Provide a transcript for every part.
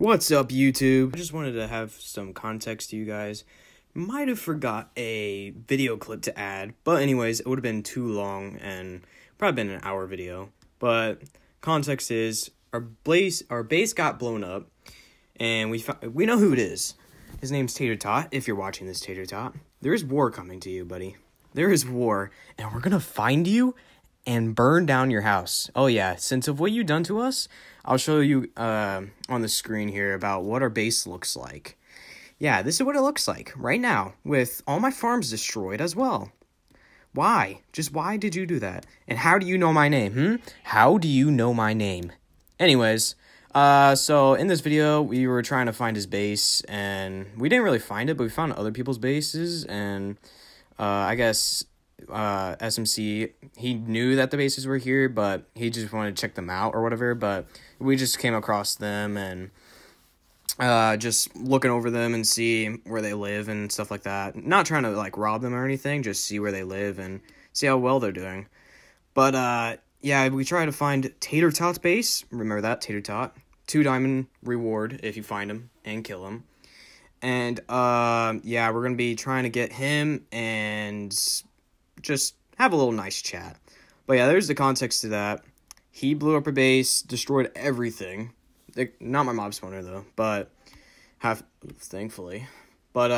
What's up, YouTube? I just wanted to have some context to you guys. Might have forgot a video clip to add, but anyways, it would have been too long and probably been an hour video. But context is our base got blown up, and we know who it is. His name's Tater Tot. If you're watching this, Tater Tot, there is war coming to you, buddy. There is war, and we're gonna find you and burn down your house. Oh yeah, since of what you done to us, I'll show you on the screen here about what our base looks like. Yeah, this is what it looks like right now, with all my farms destroyed as well. Why? Just why did you do that? And how do you know my name, How do you know my name? Anyways, so in this video, we were trying to find his base, and we didn't really find it, but we found other people's bases, and I guess SMC, he knew that the bases were here, but he just wanted to check them out or whatever. But we just came across them and just looking over them and see where they live and stuff like that. Not trying to like rob them or anything, just see where they live and see how well they're doing. But yeah, we try to find Tater Tot's base. Remember that, Tater Tot. 2 diamond reward if you find him and kill him. And yeah, we're gonna be trying to get him and just have a little nice chat. But yeah, there's the context to that. He blew up a base, destroyed everything. Not my mob spawner though, but thankfully. But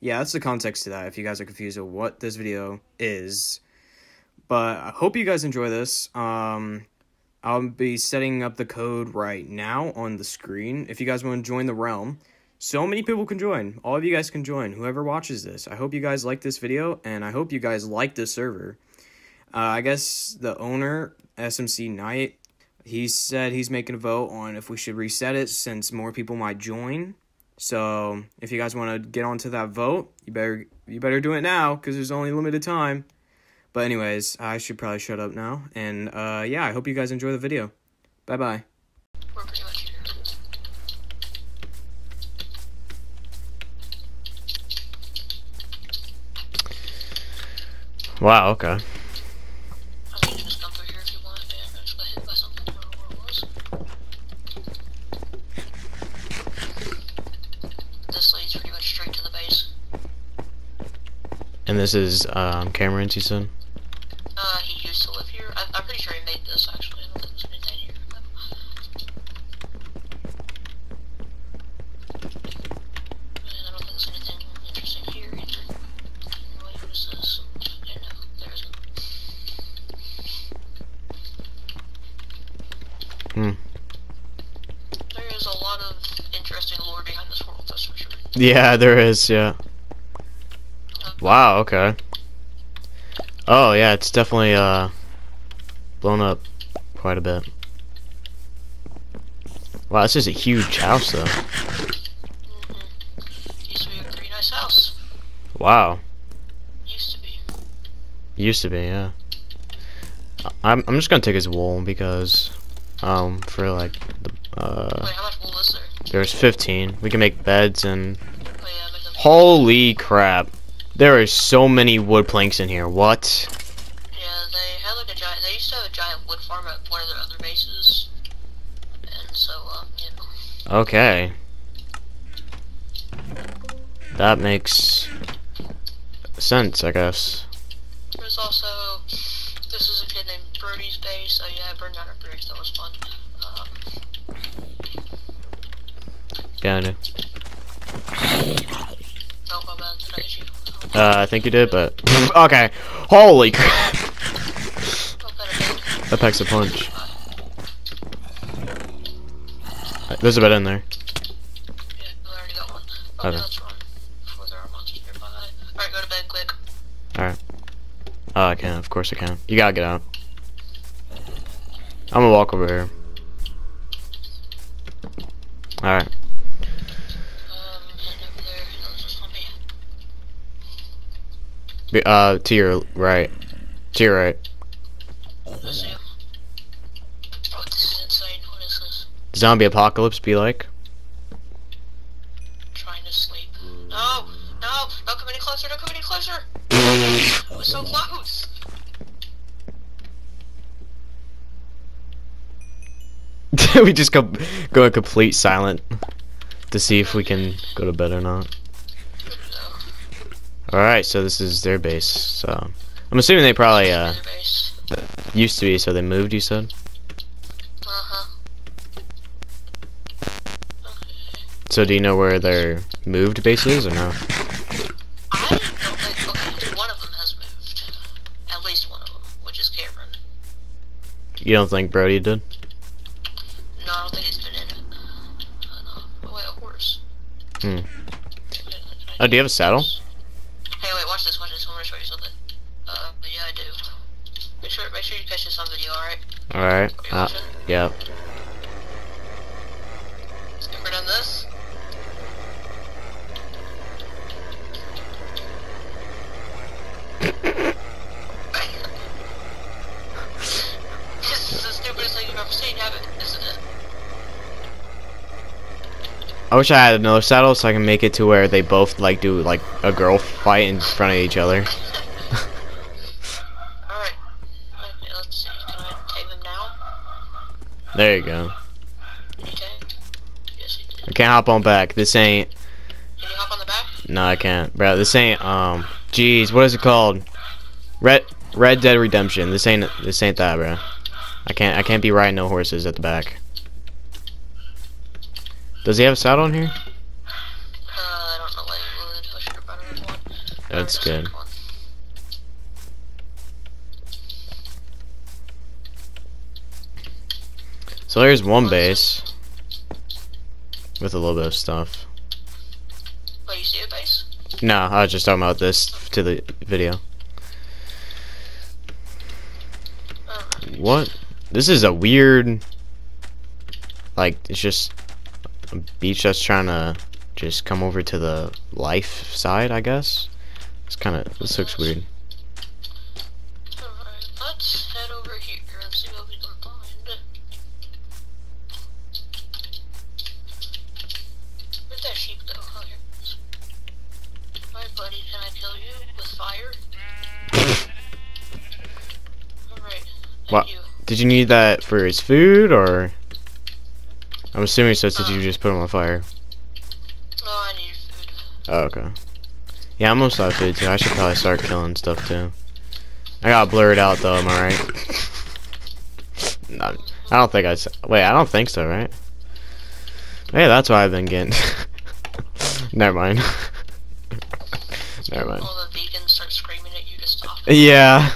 yeah, that's the context to that if you guys are confused of what this video is. But I hope you guys enjoy this. I'll be setting up the code right now on the screen if you guys want to join the realm. So many people can join. All of you guys can join, whoever watches this. I hope you guys like this video, and I hope you guys like this server. I guess the owner, SMC Knight, he said he's making a vote on if we should reset it since more people might join. So if you guys want to get onto that vote, you better do it now because there's only limited time. But anyways, I should probably shut up now. And yeah, I hope you guys enjoy the video. Bye-bye. Wow, okay. I mean, just dump it here if you want, and I just got hit by something, I don't know where it was. This leads pretty much straight to the base. And this is, Cameron's, you said? He used to live here. I'm pretty sure he made this, actually. I don't think it was made that here. And I don't think there's anything interesting here either. What is this? There is a lot of interesting lore behind this world, that's for sure. Yeah, there is, yeah. Wow, okay. Oh, yeah, it's definitely blown up quite a bit. Wow, this is a huge house, though. Used to be a pretty nice house. Wow. Used to be, yeah. I'm just gonna take his wool because for like the, wait, how much wool is there? There's 15. We can make beds and oh, yeah, make them. Holy crap. There are so many wood planks in here. What? Yeah, they had like a giant they used to have a giant wood farm at one of their other bases. And so you know. Okay. That makes sense, I guess. There's also, this is a kid named Brody's base, so yeah, I burned down her base, that was fun. Yeah, I know. Oh, my bad, did I hit you? I think you did, but... okay, holy crap! That packs a punch. There's a bed in there. Yeah, I already got one. Okay, let's run before there are monsters nearby. Alright, go to bed, quick. Alright. Oh, I can. Of course I can. You gotta get out. I'm gonna walk over here. Alright. Head over there. No, there's a zombie. To your right. To your right. I see him. Oh, this is insane. What is this? Zombie apocalypse be like? I'm trying to sleep. No! No! Don't come any closer! Don't come any closer! We're so close! We just go a complete silent to see if we can go to bed or not. Alright, so this is their base, so I'm assuming they probably used to be, so they moved, you said? So do you know where their moved base is or no? I don't think one of them has moved. At least one of them, which is Cameron. You don't think Brody did? No, I don't think he's been in it. Oh wait, a horse. Hmm. Oh, do you have a saddle? Hey, wait, watch this, watch this. I'm gonna show you something. Yeah, I do. Make sure you catch this on video, alright? Alright. Yeah. Ever done this? This is the stupidest thing you've ever seen, isn't it? I wish I had another saddle so I can make it to where they both like do like a girl fight in front of each other. Alright. Okay, let's see. Can I tame him now? There you go. I can't hop on back. This ain't. Can you hop on the back? No, I can't, bro. This ain't. Jeez, what is it called? Red Dead Redemption. This ain't that, bro. I can't be riding no horses at the back. Does he have a saddle on here? I don't know. I should have brought him one. That's good. So there's one base. With a little bit of stuff. Wait, you see a base? No, I was just talking about this to the video. What? This is a weird... Like, it's just a beach that's trying to just come over to the life side, I guess. It's kind of... This looks weird. Alright, let's head over here and see what we can find. That sheep though. Oh, here it is. Alright, buddy, can I kill you with fire? Alright. What? Did you need that for his food or? I'm assuming so. Did you just put him on fire? No, I need food. Oh, okay. Yeah, I'm almost out of food too. I should probably start killing stuff too. I got blurred out though. Am I right? No, I don't think I. Wait, I don't think so, right? Hey, that's why I've been getting. Never mind. Never mind. All the vegans start screaming at you to stop. Yeah.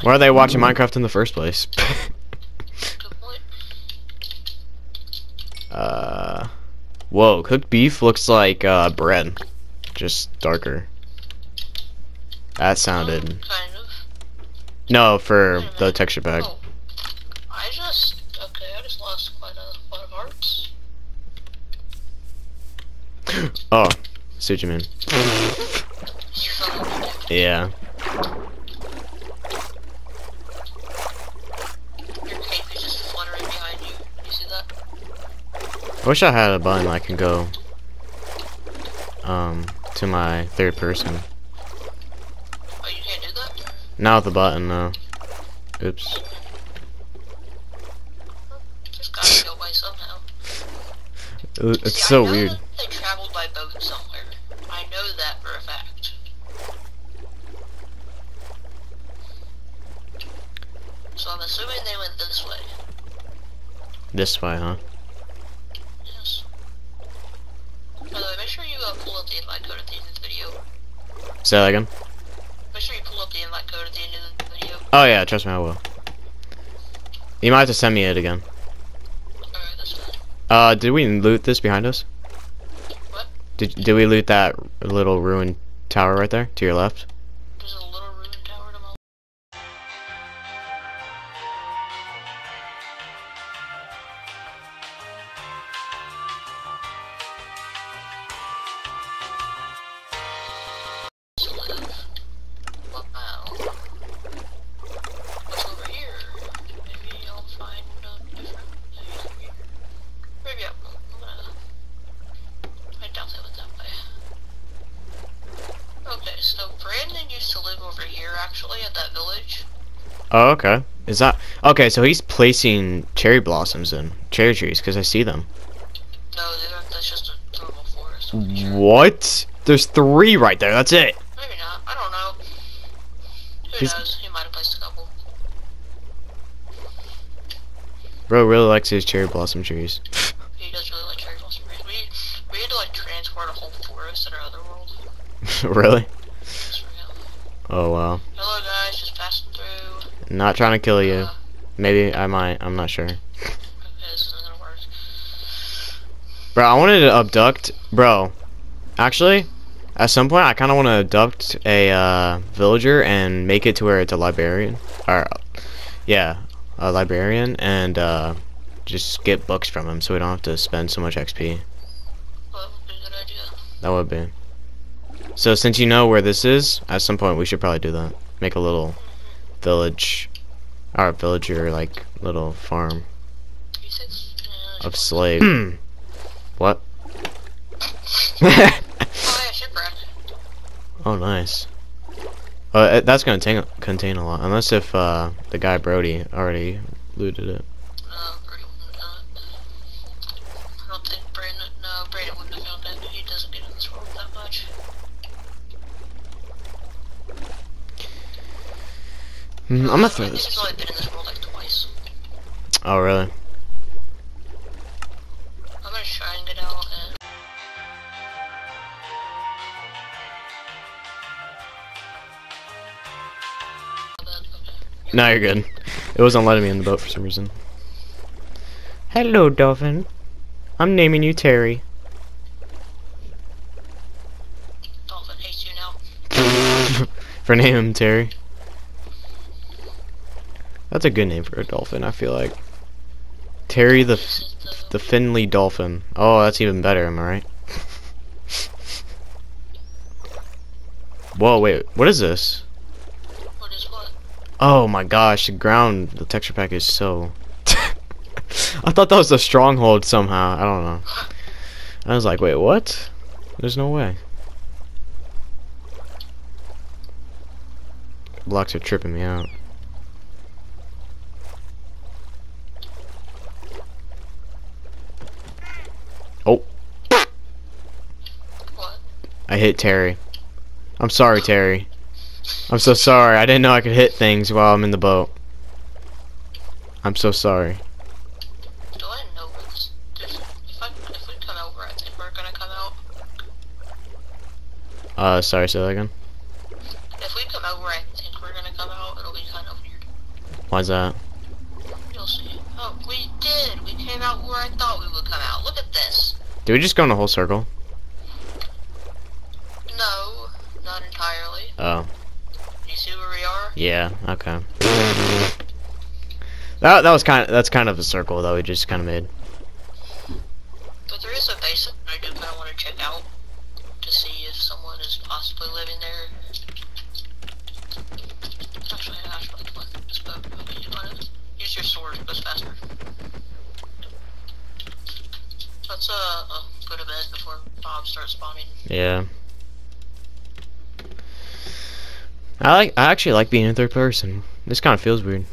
Why are they watching Minecraft in the first place? Good point. Whoa, cooked beef looks like bread, just darker. That sounded. Kind of. No, for the texture pack. Oh. I just lost quite a lot of hearts. Oh, see what you mean. Yeah. Your cape is just fluttering behind you. You see that? I wish I had a button I can go to my third person. Oh, you can't do that? Not with the button, no. Oops. It's so weird. They traveled by boat somewhere. I know that for a fact. So I'm assuming they went this way. This way, huh? Yes. By the way, make sure you pull up the invite code at the end of the video. Say that again? Make sure you pull up the invite code at the end of the video. Oh yeah, trust me, I will. You might have to send me it again. Did we loot this behind us? What? Did we loot that little ruined tower right there, to your left? There's a little ruined tower to my left. Wow. What's over here? Maybe I'll find a different place over here. Maybe I'm gonna I doubt that was that way. Okay, so Brandon used to live over here actually at that village. Oh, okay. Is that Okay, so he's placing cherry blossoms and cherry trees because I see them. No, that's just a normal forest. What? There's three right there. That's it. Maybe not. I don't know. Who knows? He might have placed a couple. Bro really likes his cherry blossom trees. He does really like cherry blossom trees. We had to like transport a whole forest in our other world. Really? Oh wow. Hello guys, just passing through. Not trying to kill you. Maybe I might. I'm not sure. Okay, this isn't gonna work. Bro, I wanted to abduct. Bro, actually, at some point I kind of want to abduct a villager and make it to where it's a librarian. Or yeah, a librarian, and just get books from him so we don't have to spend so much XP. Well, that would be a good idea. That would be. So since you know where this is, at some point we should probably do that. Make a little village, or villager like little farm of slaves. What? Oh nice. That's gonna contain a lot, unless if the guy Brody already looted it. I don't think Brandon. No, Brandon wouldn't have found it. He doesn't get in this world that much. I'm gonna throw this. He's only been in this world like twice. Oh really? I'm gonna try and get out and... No, you're good. It wasn't letting me in the boat for some reason. Hello, dolphin. I'm naming you Terry. Dolphin hates you now. For naming him Terry. That's a good name for a dolphin, I feel like. Terry the Finley Dolphin. Oh, that's even better, am I right? Whoa, wait, what is this? What is what? Oh my gosh, the ground, the texture pack is so... I thought that was a stronghold somehow, I don't know. I was like, wait, what? There's no way. Blocks are tripping me out. Oh. What? I hit Terry. I'm sorry, Terry. I'm so sorry. I didn't know I could hit things while I'm in the boat. I'm so sorry. Do I know where this is? If we come out, I think we're gonna come out. Sorry, say that again? If we come out, I think we're gonna come out, it'll be kind of weird. Why's that? You'll see. Oh, we did! We came out where I thought we would come out. Look at this! Did we just go in a whole circle? No, not entirely. Oh. You see where we are? Yeah, okay. That was that's kind of a circle that we just kind of made. But there is a base that I do kind of want to check out to see if someone is possibly living there. Actually, I should like to look at this boat. You want to use your sword, it goes faster. Let's go to bed before Bob starts spawning. Yeah. I actually like being in third person. This kind of feels weird.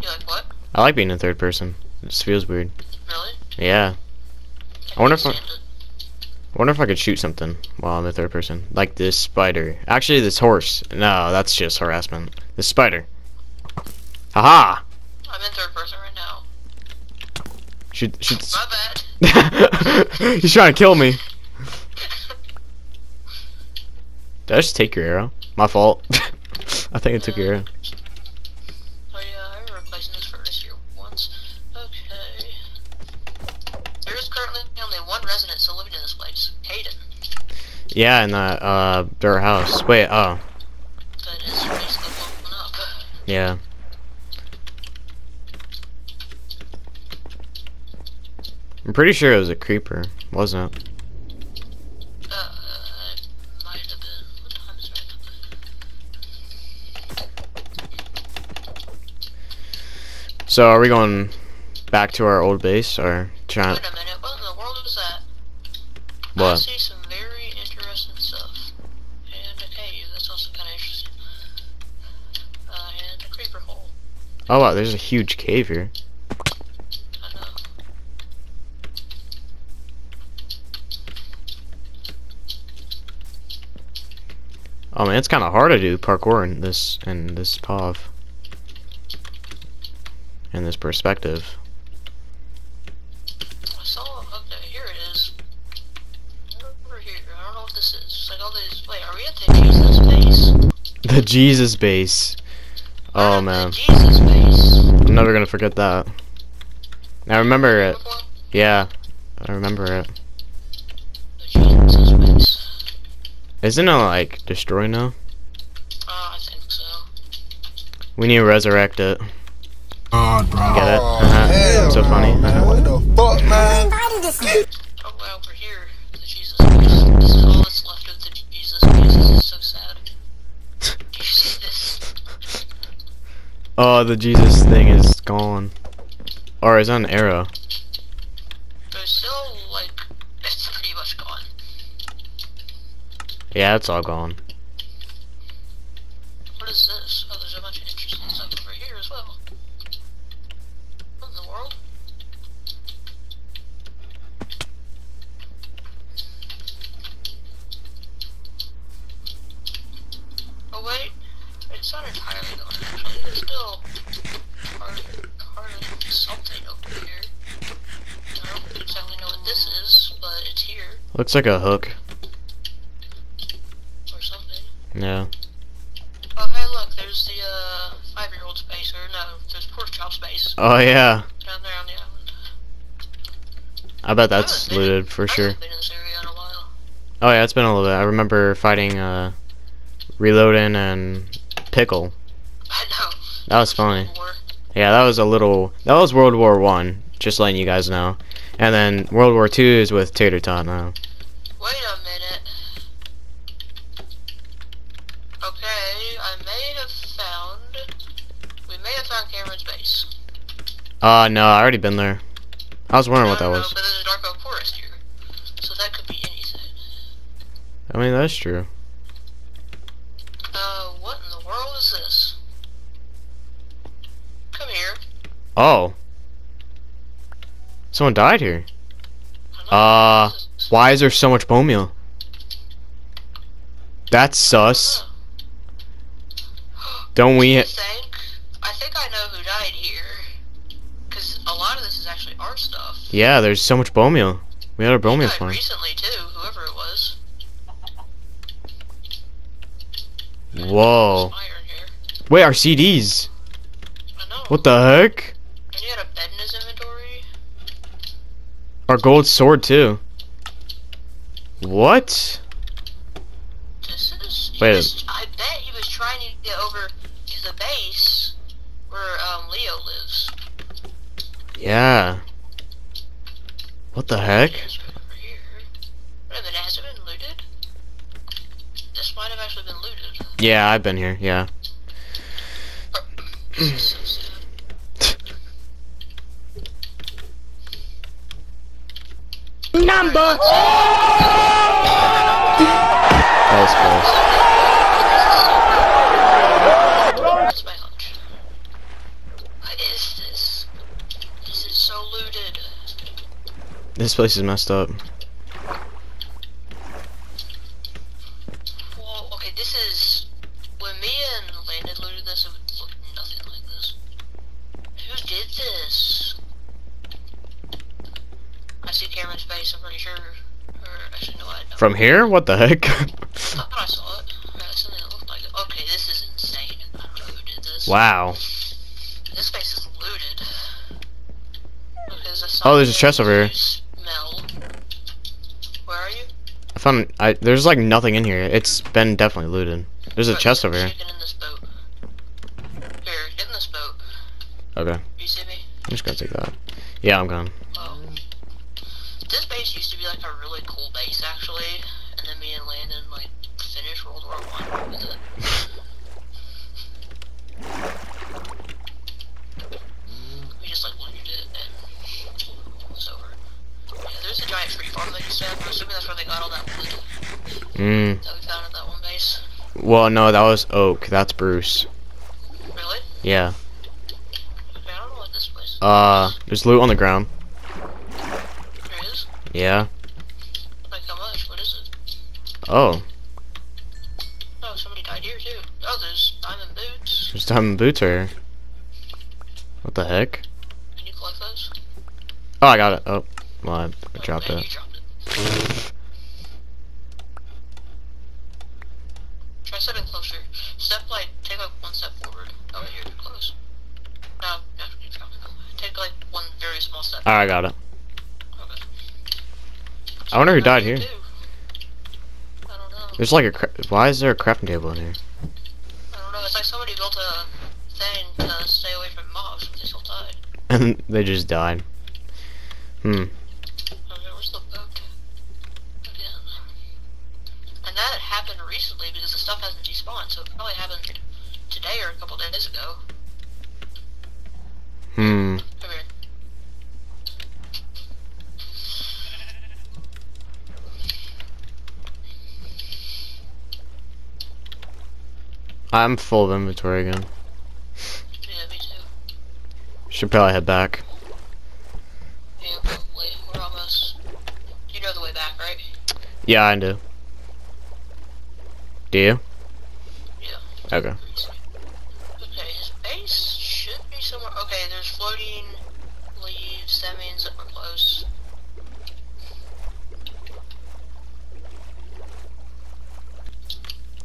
You like what? I like being in third person. It just feels weird. Really? Yeah. I wonder if I could shoot something while I'm in third person. Like this spider. Actually, this horse. No, that's just harassment. This spider. Haha! I'm in third person right now. Shoot. My bad. He's trying to kill me. Did I just take your arrow? My fault. I think I took your arrow. Oh yeah, I remember replacing this furnace here once. Okay. There is currently only one resident still living in this place, Hayden. Yeah, in that their house. Wait, oh. That is basically blown up. Yeah. I'm pretty sure it was a creeper, wasn't it? It might have been. What time is it? So, are we going back to our old base, or trying? Wait a minute, what in the world is that? What? I see some very interesting stuff, and a cave. That's also kind of interesting. And a creeper hole. Oh wow, there's a huge cave here. I know. Oh man, it's kind of hard to do parkour in this POV. In this perspective. I saw, okay, here it is. Over here, I don't know what this is. It's like all these, wait, are we at the Jesus base? The Jesus base. Oh man. The Jesus base. I'm never gonna forget that. I remember it. Yeah, I remember it. The Jesus base. Isn't it like destroyed now? I think so. We need to resurrect it. God, bro. Get it? Hell, so funny. What the fuck, man? Oh, wow, we're here. The Jesus base. This is all that's left of the Jesus base. This is so sad. Do you see this? Oh, the Jesus thing is gone. Or is that an arrow? There's still, like, it's pretty much gone. Yeah, it's all gone. What is this? Oh, there's a bunch of interesting stuff over here as well. What in the world? Oh, wait. It's not entirely gone, actually. There's still hardly something over here. I don't exactly know what this is, but it's here. Looks like a hook. Or something. Yeah. Oh, hey, look, there's the 5-year-old space, or no, there's pork chop space. Oh, yeah. Down there on the island. I bet that's looted for sure. I haven't been in this area in a while. Oh, yeah, it's been a little bit. I remember fighting Reloading and Pickle. I know. That was funny. Yeah, that was a little. That was World War I. Just letting you guys know. And then World War II is with Tater Tot now. Wait a minute. Okay, I may have found. We may have found Cameron's base. No, I already been there. I was wondering what that was. But there's a dark oak forest here, so that could be anything. I mean, that's true. What in the world is this? Come here. Oh. Someone died here. Why is there so much bone meal? That's sus. Don't we... I think I know who died here. Because a lot of this is actually our stuff. Yeah, there's so much bone meal. We had a bone meal farm. Recently, too, whoever it was. Whoa. Wait, our CDs. I know. What the heck? And he had a bed in his inventory. Our gold sword too. What? This is, wait. I bet he was trying to get over to the base where Leo lives. Yeah. What the heck? Wait a minute, has it been looted? This might have actually been looted. Yeah, I've been here, yeah. Number! That was close. That's my hunch. What is this? This is so looted. This place is messed up. Whoa, okay, this is... When me and Landon looted this, it looked nothing like this. Who did this? I see Cameron's face, I'm pretty sure. Or, actually, no, I don't. From here? What the heck? I thought I saw it. Something that looked like it. Okay, this is insane. I don't know who did this. Wow. This place is looted. Oh, there's a chest over here. Smell. Where are you? I found... there's, like, nothing in here. It's been definitely looted. There's a chest over here. In this boat. Here, get in this boat. Okay. You see me? I'm just gonna take that. Yeah, I'm gone. Oh. This base used to be like a really cool base, actually. And then me and Landon like finished World War I with it. We just like looted it and it was over. Yeah, there's a giant tree farm that you said. I'm assuming that's where they got all that wood. That we found at that one base. Well, no, that was oak. That's Bruce. Really? Yeah. There's loot on the ground. There is? Yeah. Like how much? What is it? Oh. Oh, somebody died here too. Oh, there's diamond boots. There's diamond boots here. What the heck? Can you collect those? Oh, I got it. Oh, well, I dropped it. You dropped it. Try stepping closer. Step like, take like one step forward. Oh, you're too close. No, no, you dropped it. Take like one very small step. Alright, I got it. Okay. So I wonder who died here. I don't know. There's like a why is there a crafting table in here? I don't know. It's like somebody built a thing to stay away from mobs. They still died. And they just died. Hmm. Okay, where's the boat? Again. And that happened recently because the stuff hasn't despawned, so it probably happened today or a couple days ago. Hmm. Come here. I'm full of inventory again. Yeah, me too. Should probably head back. Yeah, I do. Do you? Yeah. Okay. Okay, his base should be somewhere. Okay, there's floating leaves. That means that we're close.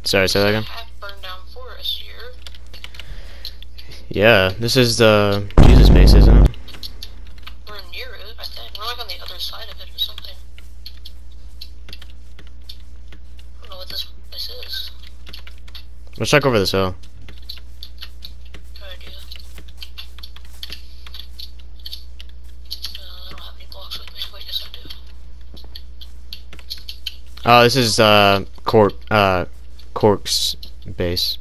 Sorry, say that again. I have burned down forest here. Yeah, this is the Jesus base, isn't it? We're near it, I think. We're like on the other side of it or something. Let's check over this hill. Good idea. I don't have any blocks with me. Wait, yes I do. Oh, this is Cork's base.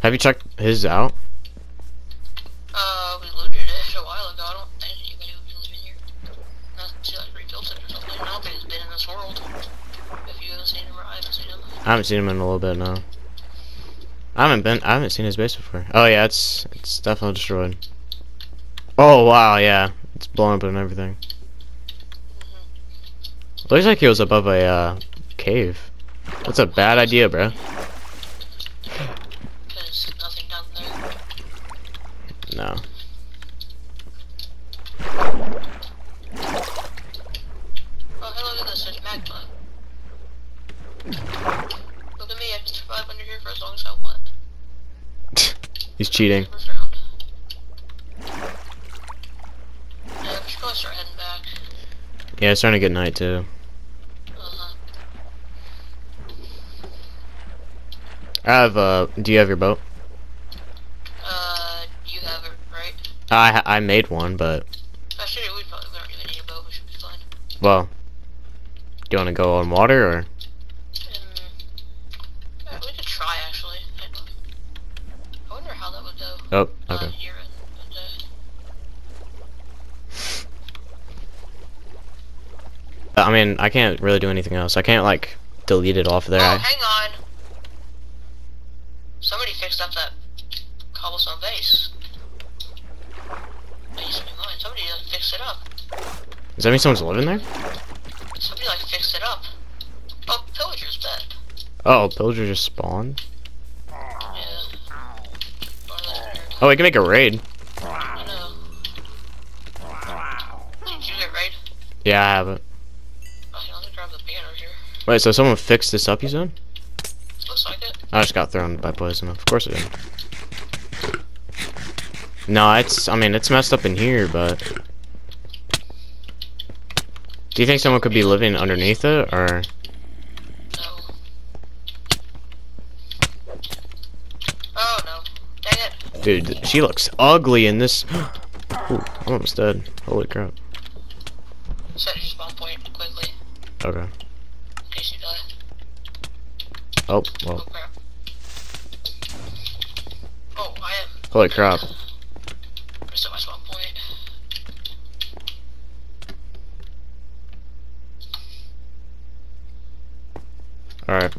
Have you checked his out? We looted it a while ago. I don't think anybody would be living here. Not until I rebuilt it or something. I don't think it's been in this world. If you haven't seen him or I haven't seen him. I haven't seen him in a little bit now. I haven't seen his base before. Oh yeah, it's definitely destroyed. Oh wow, yeah, it's blown up and everything. Mm-hmm. Looks like he was above a cave. That's a bad idea, bro. There's nothing down there. No. Oh, hey, look at this. There's magma. Look at me. I can survive under here for as long as I want. He's cheating. Yeah, we should probably start heading back. Yeah, it's starting to get night too. I have do you have your boat? You have it, right? I made one, but. Actually, we probably don't even need a boat. We should be fine. Well, do you want to go on water or? Oh, okay. I mean, I can't really do anything else. I can't, like, delete it off there. Oh, hang on. Somebody fixed up that cobblestone base. That used to be mine. Somebody fixed it up. Does that mean someone's living there? Somebody, like, fixed it up. Oh, pillagers dead. Oh, pillagers just spawned? Oh, we can make a raid. Did you get raid? Yeah, I have it. Okay, let me grab the banner here. Wait, so someone fixed this up, you said? Looks like it. I just got thrown by poison. Of course it did. No, it's. I mean, it's messed up in here, but. Do you think someone could be living underneath it, or? Dude, she looks ugly in this. Ooh, I'm almost dead. Holy crap. Set your spawn point quickly. Okay. In case you die. Oh, well. Oh, crap. Oh, I am. Holy crap. Reset my spawn point. Alright.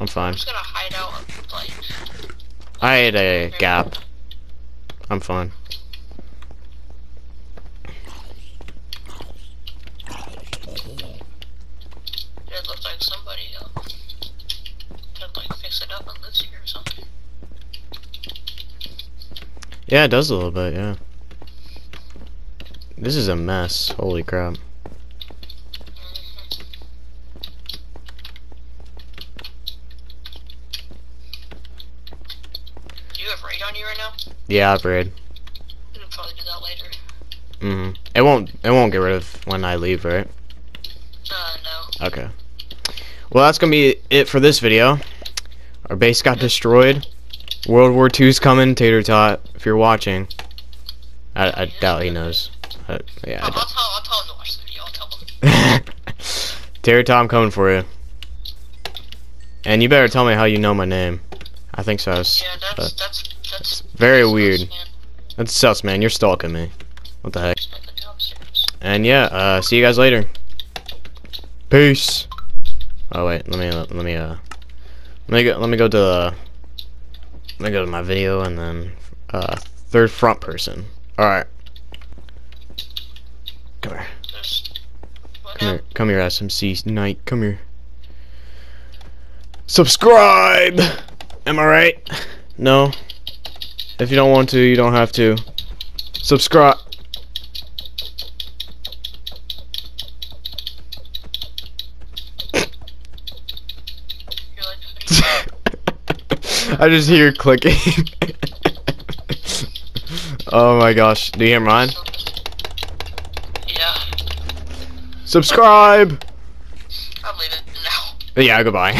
I'm fine. I'm just gonna hide out, like. I had a gap. I'm fine. Yeah, it does a little bit, yeah. This is a mess. Holy crap. Do you have raid on you right now? Yeah, I have raid. We'll probably do that later. Mm-hmm. It won't get rid of when I leave, right? No. Okay. Well, that's gonna be it for this video. Our base got destroyed. World War II's coming, Tater Tot. If you're watching, I doubt he knows. Yeah. I'll tell him to watch the video. I'll tell him. Tater Tot, I'm coming for you. And you better tell me how you know my name. I think so. Yeah, that's very weird. Sus, that's sus, man. You're stalking me. What the heck? And yeah, see you guys later. Peace. Oh wait, let me go to the. Let me go to my video and then third front person. Alright. Come here. Come here, SMC Knight. Come here. Subscribe! Am I right? No. If you don't want to, you don't have to. Subscribe. I just hear clicking. Oh my gosh. Do you hear mine? Yeah. Subscribe! I'm leaving now. Yeah, goodbye.